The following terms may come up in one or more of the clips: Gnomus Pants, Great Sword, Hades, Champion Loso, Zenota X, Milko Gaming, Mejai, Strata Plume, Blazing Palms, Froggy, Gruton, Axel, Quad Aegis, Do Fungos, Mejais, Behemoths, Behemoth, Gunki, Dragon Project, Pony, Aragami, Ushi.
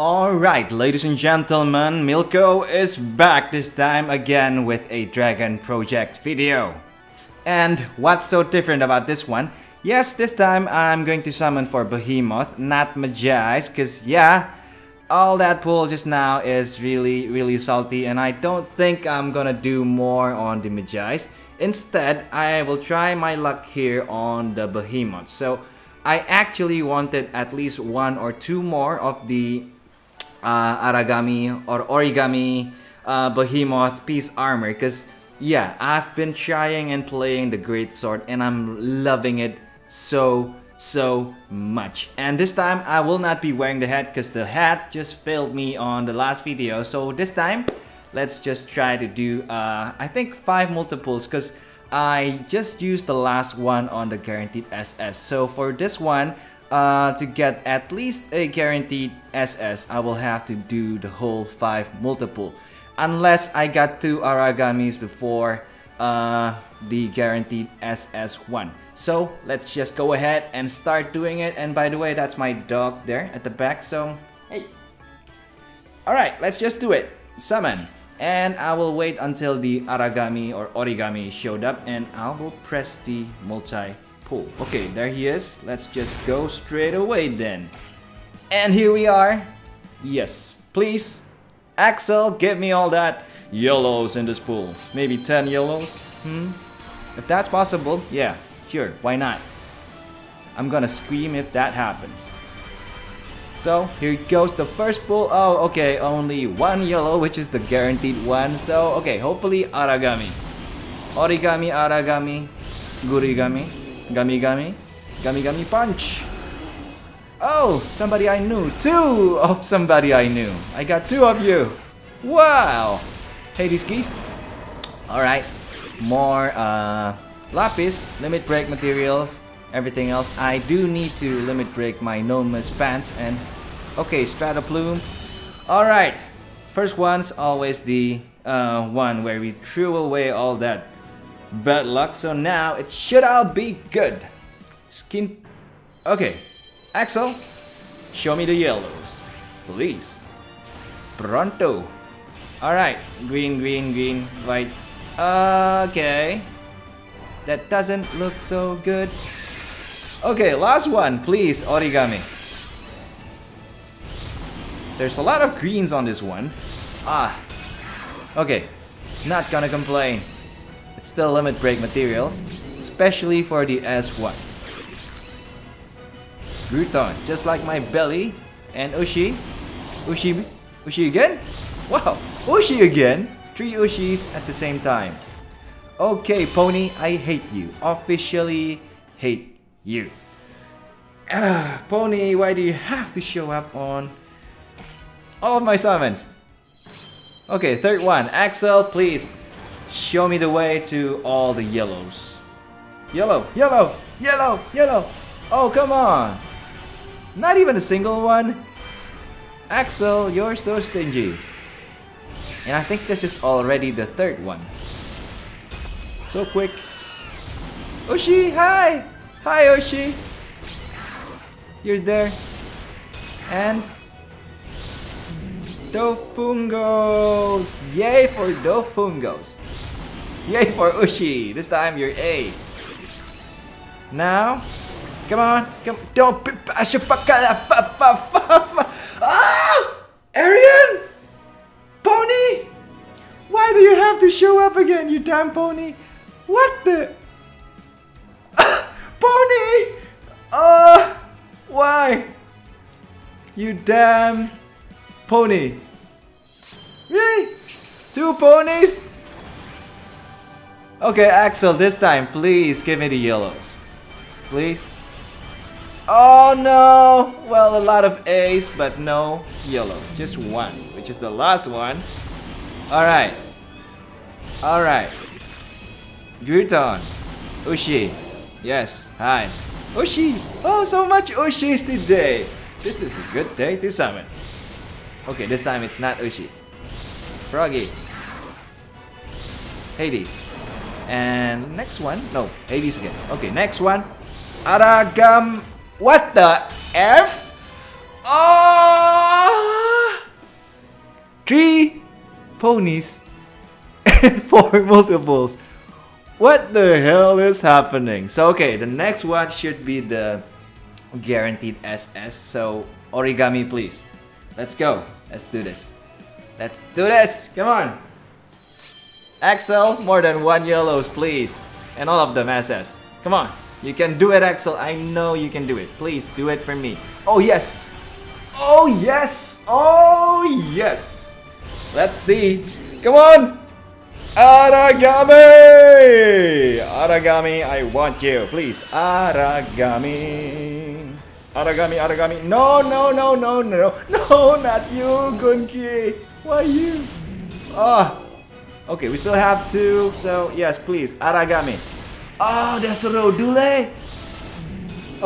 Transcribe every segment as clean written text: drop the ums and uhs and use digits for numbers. Alright, ladies and gentlemen, Milko is back this time again with a Dragon Project video. And what's so different about this one? Yes, this time I'm going to summon for Behemoth, not Mejais, cause yeah, all that pool just now is really salty and I don't think I'm gonna do more on the Mejais. Instead, I will try my luck here on the Behemoth. So, I actually wanted at least one or two more of the Aragami or Origami Behemoth piece armor, because yeah, I've been trying and playing the Great Sword and I'm loving it so much. And this time I will not be wearing the hat because the hat just failed me on the last video. So this time let's just try to do I think 5 multiples, because I just used the last one on the guaranteed SS. So for this one, to get at least a guaranteed SS, I will have to do the whole 5 multiple. Unless I got 2 Aragamis before the guaranteed SS1. So let's just go ahead and start doing it. And by the way, that's my dog there at the back. So, hey. Alright, let's just do it. Summon. And I will wait until the Aragami or Origami showed up and I will press the multi-pull. Okay, there he is. Let's just go straight away then. And here we are. Yes, please. Axel, give me all that yellows in this pool. Maybe 10 yellows? If that's possible, yeah, sure, why not? I'm gonna scream if that happens. So, here goes the first pull. Oh, okay, only 1 yellow, which is the guaranteed one. So, okay, hopefully Aragami. Origami, Aragami, Gurigami, Gamigami, Gamigami Punch. Oh, somebody I knew. 2 of somebody I knew. I got 2 of you. Wow. Hades Geist. Alright, more Lapis, Limit Break materials. Everything else, I do need to limit break my Gnomus Pants and... Okay, Strata Plume. Alright, first one's always the one where we threw away all that bad luck. So now it should all be good. Skin... Okay, Axel, show me the yellows, please. Pronto. Alright, green, green, green, white. Okay. That doesn't look so good. Okay, last one, please, Origami. There's a lot of greens on this one. Ah, okay, not gonna complain. It's still limit break materials, especially for the S1s. Gruton, just like my belly, and Ushi. Ushi again? Wow, Ushi again? 3 Ushis at the same time. Okay, Pony, I hate you. Officially hate you. Pony, why do you have to show up on all of my summons? Okay, third one. Axel, please show me the way to all the yellows. Yellow, yellow, yellow, yellow. Oh, come on. Not even a single one. Axel, you're so stingy. And I think this is already the 3rd one. So quick. Ushi, hi! Hi, Ushi! You're there. And... Do Fungos! Yay for Do Fungos! Yay for Ushi! This time you're A. Now... Come on! Come... Don't... Ah! Arian! Pony! Why do you have to show up again, you damn pony? What the... Pony! Why? You damn pony. Really? 2 ponies? Okay, Axel, this time, please give me the yellows. Please. Oh no! Well, a lot of A's, but no yellows. Just 1, which is the last one. Alright. Alright. Gruton. Ushi. Yes, hi. Ushi! Oh, so much Ushis today! This is a good day to summon. Okay, this time it's not Ushi. Froggy. Hades. And next one? No, Hades again. Okay, next one. Aragam... What the F? Oh! 3 ponies and 4 multiples. What the hell is happening? So okay, the next one should be the guaranteed SS. So Origami, please. Let's go. Let's do this. Let's do this. Come on. Axel, more than 1 yellows, please. And all of them SS. Come on. You can do it, Axel. I know you can do it. Please do it for me. Oh yes. Oh yes. Oh yes. Let's see. Come on. Aragami! Aragami, I want you. Please, Aragami. Aragami, Aragami. No, no, no, no, no. No, not you, Gunki. Why you? Ah. Oh. Okay, we still have 2. So, yes, please, Aragami. Oh, that's a Rodule.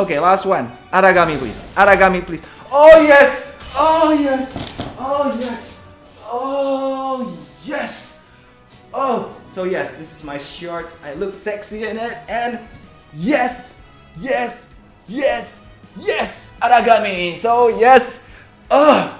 Okay, last one. Aragami, please. Aragami, please. Oh, yes. Oh, yes. Oh, yes. Oh, yes. Oh, so yes, this is my shorts. I look sexy in it, and yes, yes, yes, yes, Aragami. So yes, 4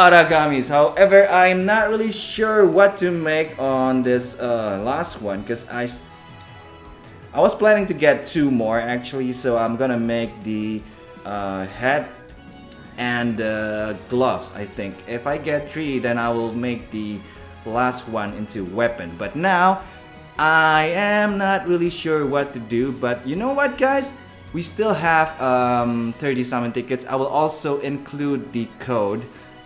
Aragamis. However, I'm not really sure what to make on this last one, because I was planning to get 2 more actually. So I'm gonna make the head and the gloves. I think if I get 3, then I will make the last one into weapon. But now I am not really sure what to do. But you know what, guys, we still have 30 summon tickets. I will also include the code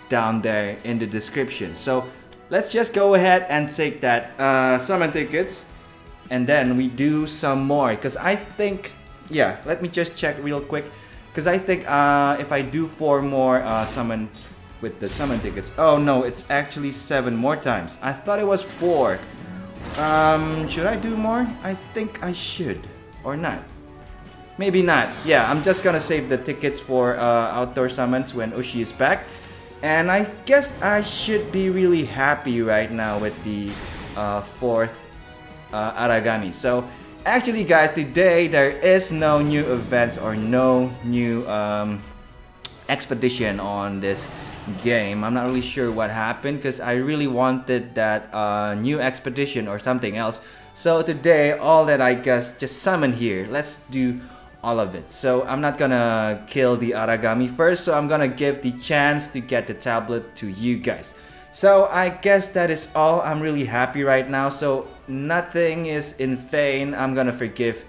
down there in the description, so let's just go ahead and take that summon tickets, and then we do some more, because I think, yeah, let me just check real quick, because I think if I do 4 more summon with the summon tickets. Oh no, it's actually 7 more times. I thought it was 4. Should I do more? I think I should. Or not. Maybe not. Yeah, I'm just gonna save the tickets for outdoor summons when Ushi is back. And I guess I should be really happy right now with the 4th Aragami. So, actually guys, today there is no new events or no new expedition on this game. I'm not really sure what happened, because I really wanted that new expedition or something else. So today, all that I guess just summon here. Let's do all of it. So I'm not gonna kill the Aragami first, so I'm gonna give the chance to get the tablet to you guys. So I guess that is all. I'm really happy right now, so nothing is in vain. I'm gonna forgive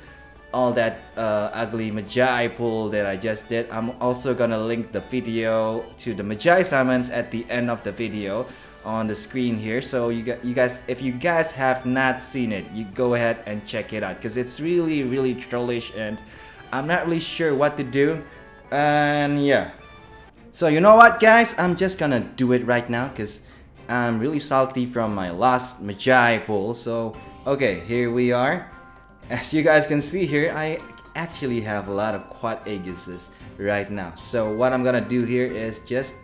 all that ugly Mejai pull that I just did. I'm also gonna link the video to the Mejai summons at the end of the video on the screen here. So you guys, if you guys have not seen it, you go ahead and check it out, because it's really, really trollish, and I'm not really sure what to do. And yeah, so you know what, guys, I'm just gonna do it right now, because I'm really salty from my last Mejai pull. So okay, here we are. As you guys can see here, I actually have a lot of Quad Aegises right now. So what I'm gonna do here is just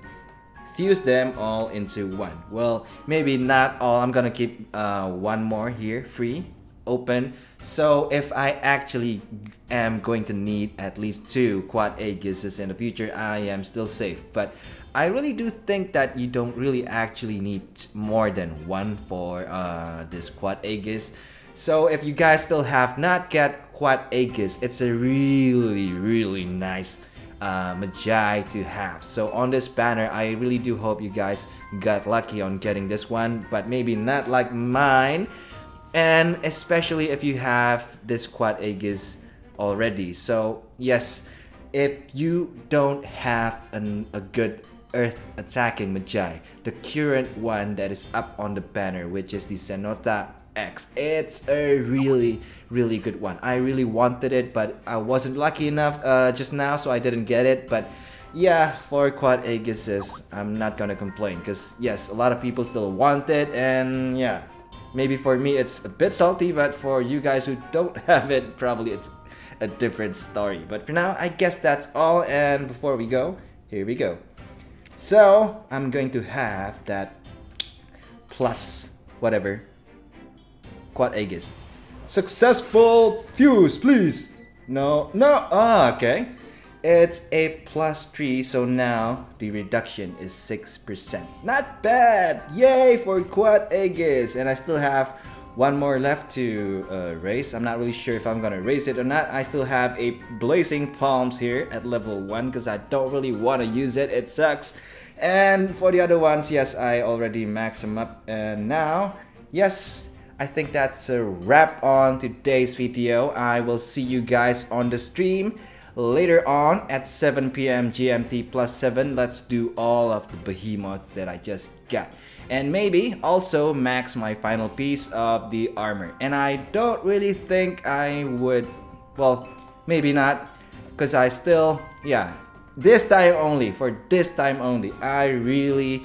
fuse them all into one. Well, maybe not all. I'm gonna keep one more here free, open. So if I actually am going to need at least 2 Quad Aegises in the future, I am still safe. But I really do think that you don't really actually need more than 1 for this Quad Aegis. So if you guys still have not get Quad Aegis, it's a really, really nice Mejai to have. So on this banner, I really do hope you guys got lucky on getting this one, but maybe not like mine. And especially if you have this Quad Aegis already. So yes, if you don't have a good Earth attacking Mejai, the current one that is up on the banner, which is the Zenota X, it's a really, really good one. I really wanted it, but I wasn't lucky enough just now, so I didn't get it. But yeah, for Quad Aegises, I'm not gonna complain, because yes, a lot of people still want it, and yeah, maybe for me it's a bit salty, but for you guys who don't have it, probably it's a different story. But for now, I guess that's all. And before we go, here we go. So I'm going to have that plus whatever Quad Aegis. Successful fuse, please. No, no. Ah, okay. It's a +3, so now the reduction is 6%. Not bad! Yay for Quad Aegis! And I still have one more left to raise. I'm not really sure if I'm gonna raise it or not. I still have a Blazing Palms here at level 1 because I don't really want to use it. It sucks. And for the other ones, yes, I already maxed them up. And now, yes, I think that's a wrap on today's video. I will see you guys on the stream later on at 7 PM GMT +7. Let's do all of the behemoths that I just got, and maybe also max my final piece of the armor. And I don't really think I would, well, maybe not, because I still, yeah, this time only, for this time only, I really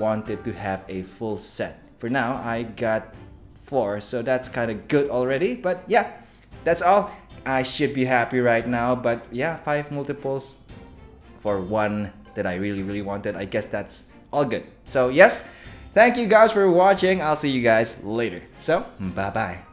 wanted to have a full set. For now I got 4, so that's kind of good already. But yeah, that's all. I should be happy right now, but yeah, 5 multiples for one that I really wanted. I guess that's all good. So yes, thank you guys for watching. I'll see you guys later. So bye-bye.